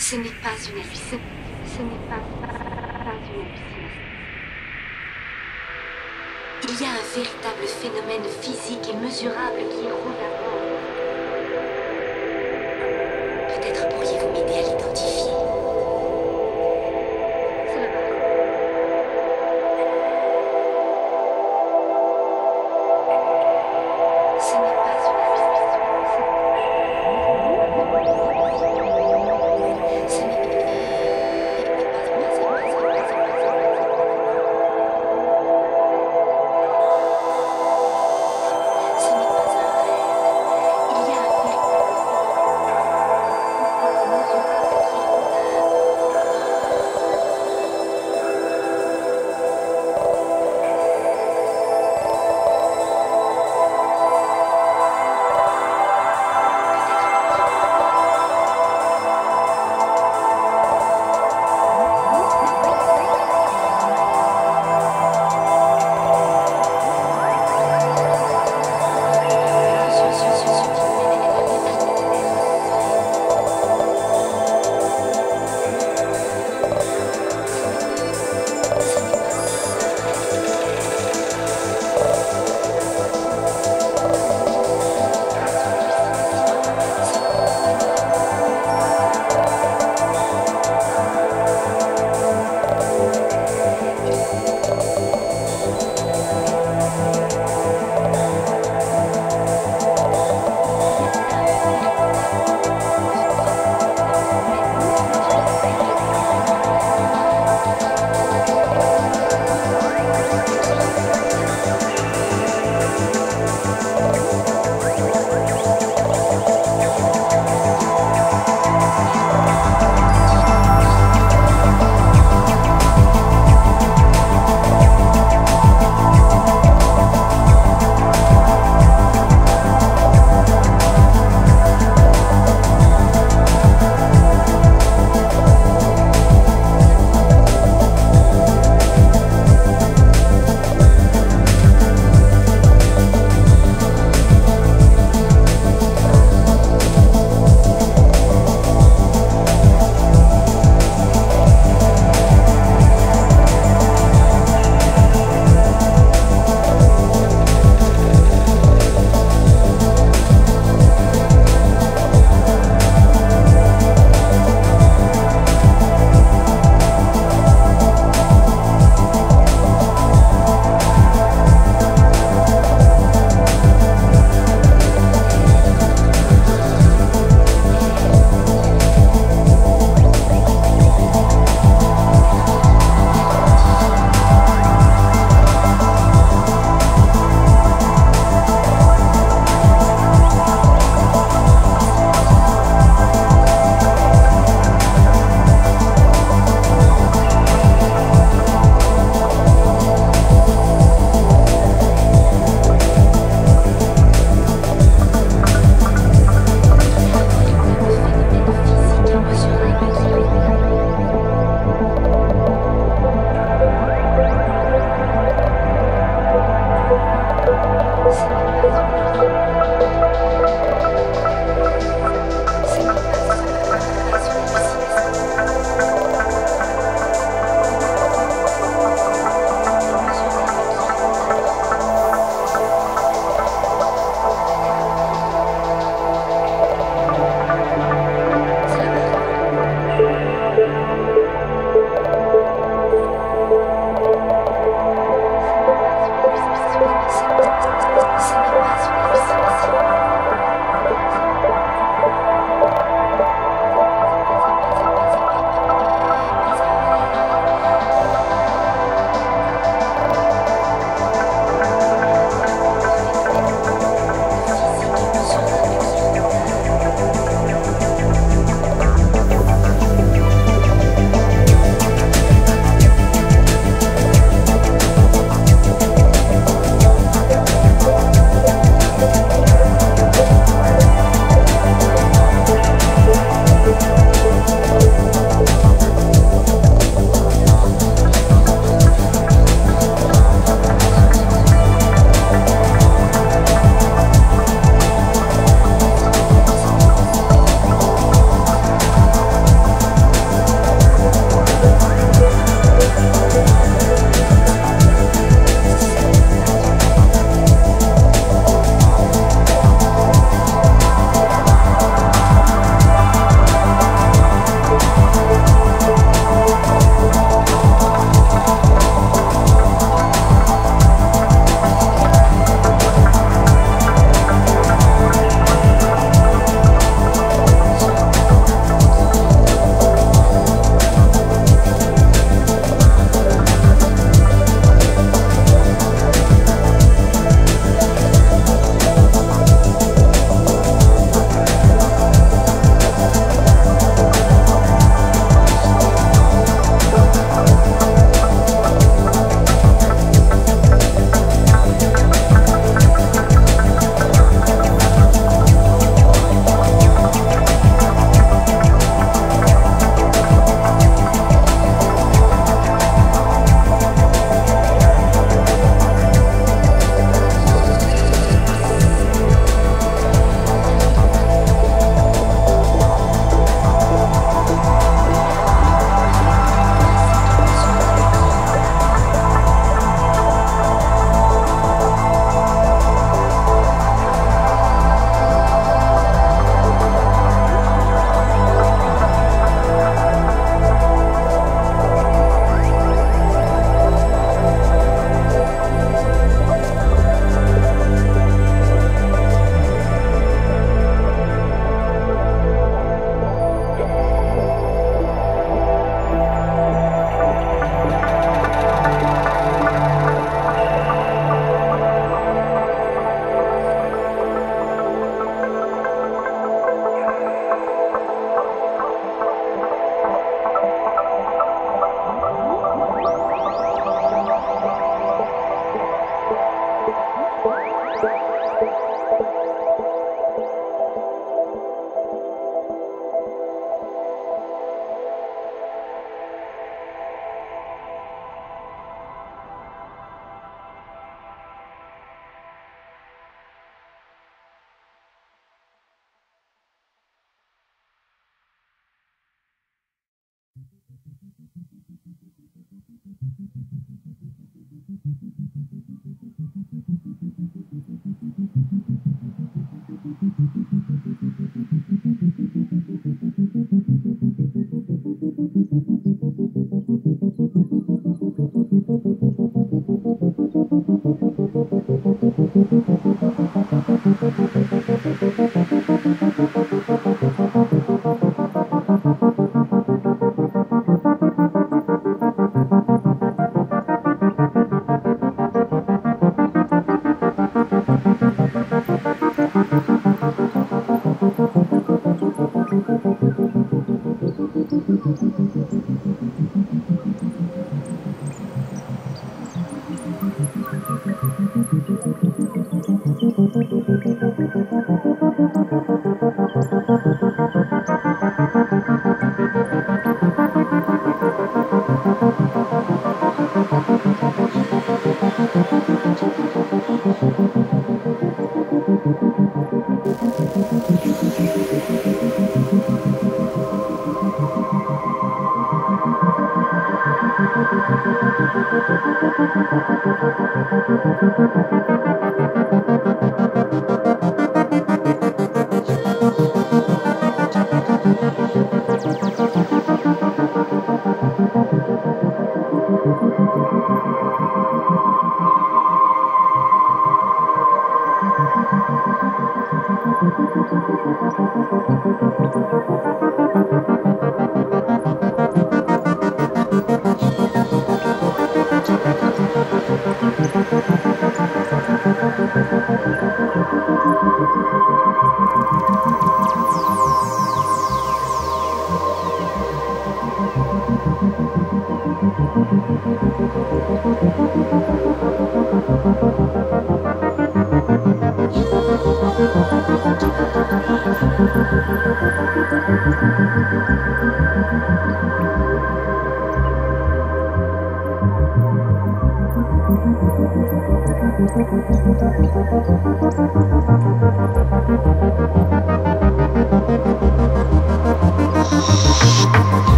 Ce n'est pas une officine. Ce n'est pas une officine. Il y a un véritable phénomène physique et mesurable qui éroule la mort. Peut-être pourriez-vous m'aider à l'identifier.